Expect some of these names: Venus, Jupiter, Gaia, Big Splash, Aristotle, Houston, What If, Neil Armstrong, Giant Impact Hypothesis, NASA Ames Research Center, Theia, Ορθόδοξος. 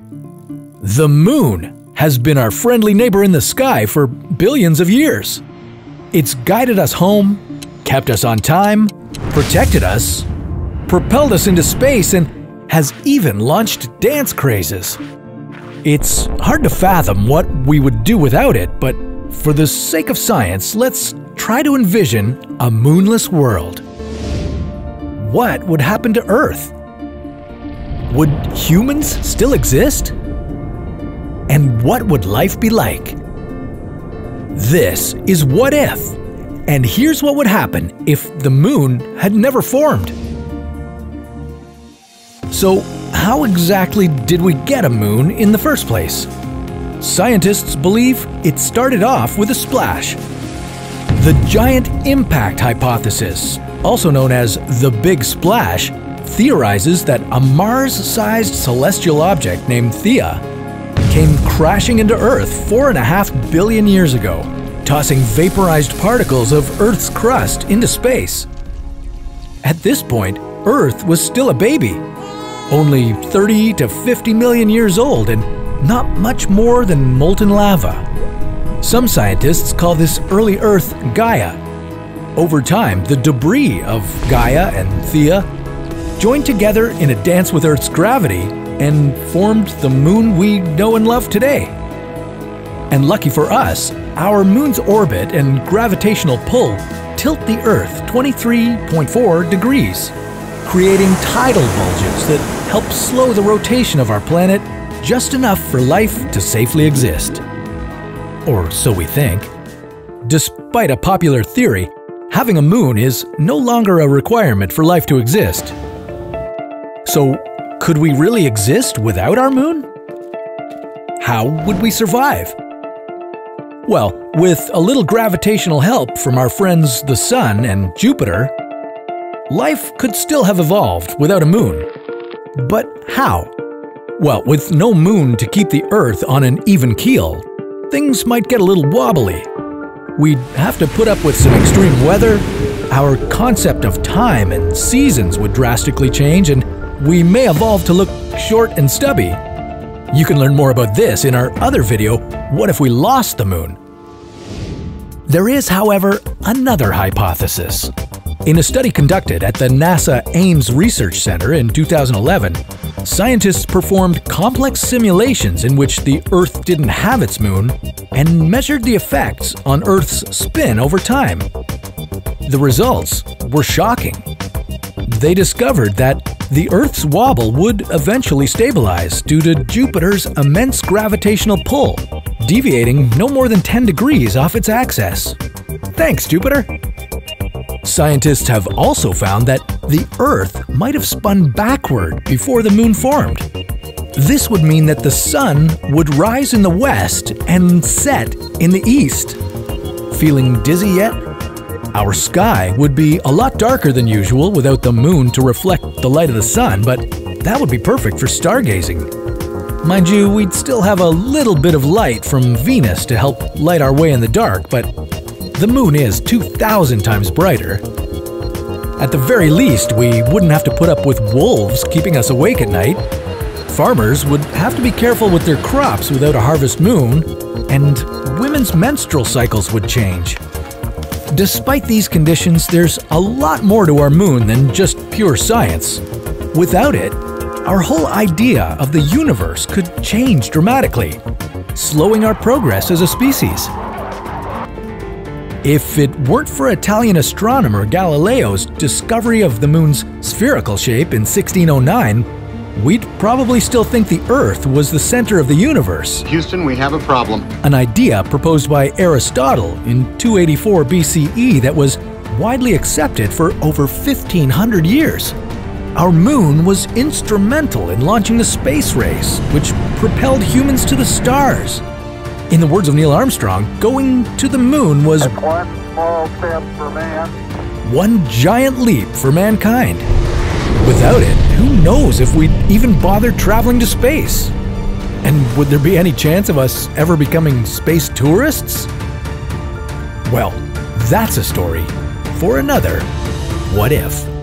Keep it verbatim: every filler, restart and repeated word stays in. The moon has been our friendly neighbor in the sky for billions of years. It's guided us home, kept us on time, protected us, propelled us into space, and has even launched dance crazes. It's hard to fathom what we would do without it, but for the sake of science, let's try to envision a moonless world. What would happen to Earth? Would humans still exist? And what would life be like? This is What If, and here's what would happen if the moon had never formed. So, how exactly did we get a moon in the first place? Scientists believe it started off with a splash. The Giant Impact Hypothesis, also known as the Big Splash, theorizes that a Mars-sized celestial object named Theia came crashing into Earth four and a half billion years ago, tossing vaporized particles of Earth's crust into space. At this point, Earth was still a baby, only thirty to fifty million years old and not much more than molten lava. Some scientists call this early Earth Gaia. Over time, the debris of Gaia and Theia joined together in a dance with Earth's gravity and formed the moon we know and love today. And lucky for us, our moon's orbit and gravitational pull tilt the Earth twenty-three point four degrees, creating tidal bulges that help slow the rotation of our planet just enough for life to safely exist. Or so we think. Despite a popular theory, having a moon is no longer a requirement for life to exist. So, could we really exist without our moon? How would we survive? Well, with a little gravitational help from our friends the Sun and Jupiter, life could still have evolved without a moon. But how? Well, with no moon to keep the Earth on an even keel, things might get a little wobbly. We'd have to put up with some extreme weather, our concept of time and seasons would drastically change, and we may evolve to look short and stubby. You can learn more about this in our other video, What If We Lost the Moon? There is, however, another hypothesis. In a study conducted at the NASA Ames Research Center in two thousand eleven, scientists performed complex simulations in which the Earth didn't have its moon and measured the effects on Earth's spin over time. The results were shocking. They discovered that the Earth's wobble would eventually stabilize due to Jupiter's immense gravitational pull, deviating no more than ten degrees off its axis. Thanks, Jupiter! Scientists have also found that the Earth might have spun backward before the moon formed. This would mean that the sun would rise in the west and set in the east. Feeling dizzy yet? Our sky would be a lot darker than usual without the moon to reflect the light of the sun, but that would be perfect for stargazing. Mind you, we'd still have a little bit of light from Venus to help light our way in the dark, but the moon is two thousand times brighter. At the very least, we wouldn't have to put up with wolves keeping us awake at night. Farmers would have to be careful with their crops without a harvest moon, and women's menstrual cycles would change. Despite these conditions, there's a lot more to our moon than just pure science. Without it, our whole idea of the universe could change dramatically, slowing our progress as a species. If it weren't for Italian astronomer Galileo's discovery of the moon's spherical shape in sixteen oh nine, we'd probably still think the Earth was the center of the universe. Houston, we have a problem. An idea proposed by Aristotle in two eighty-four B C E that was widely accepted for over fifteen hundred years. Our moon was instrumental in launching the space race, which propelled humans to the stars. In the words of Neil Armstrong, going to the moon was one small step for man, one giant leap for mankind. Without it, who knows if we'd even bother traveling to space? And would there be any chance of us ever becoming space tourists? Well, that's a story for another What If.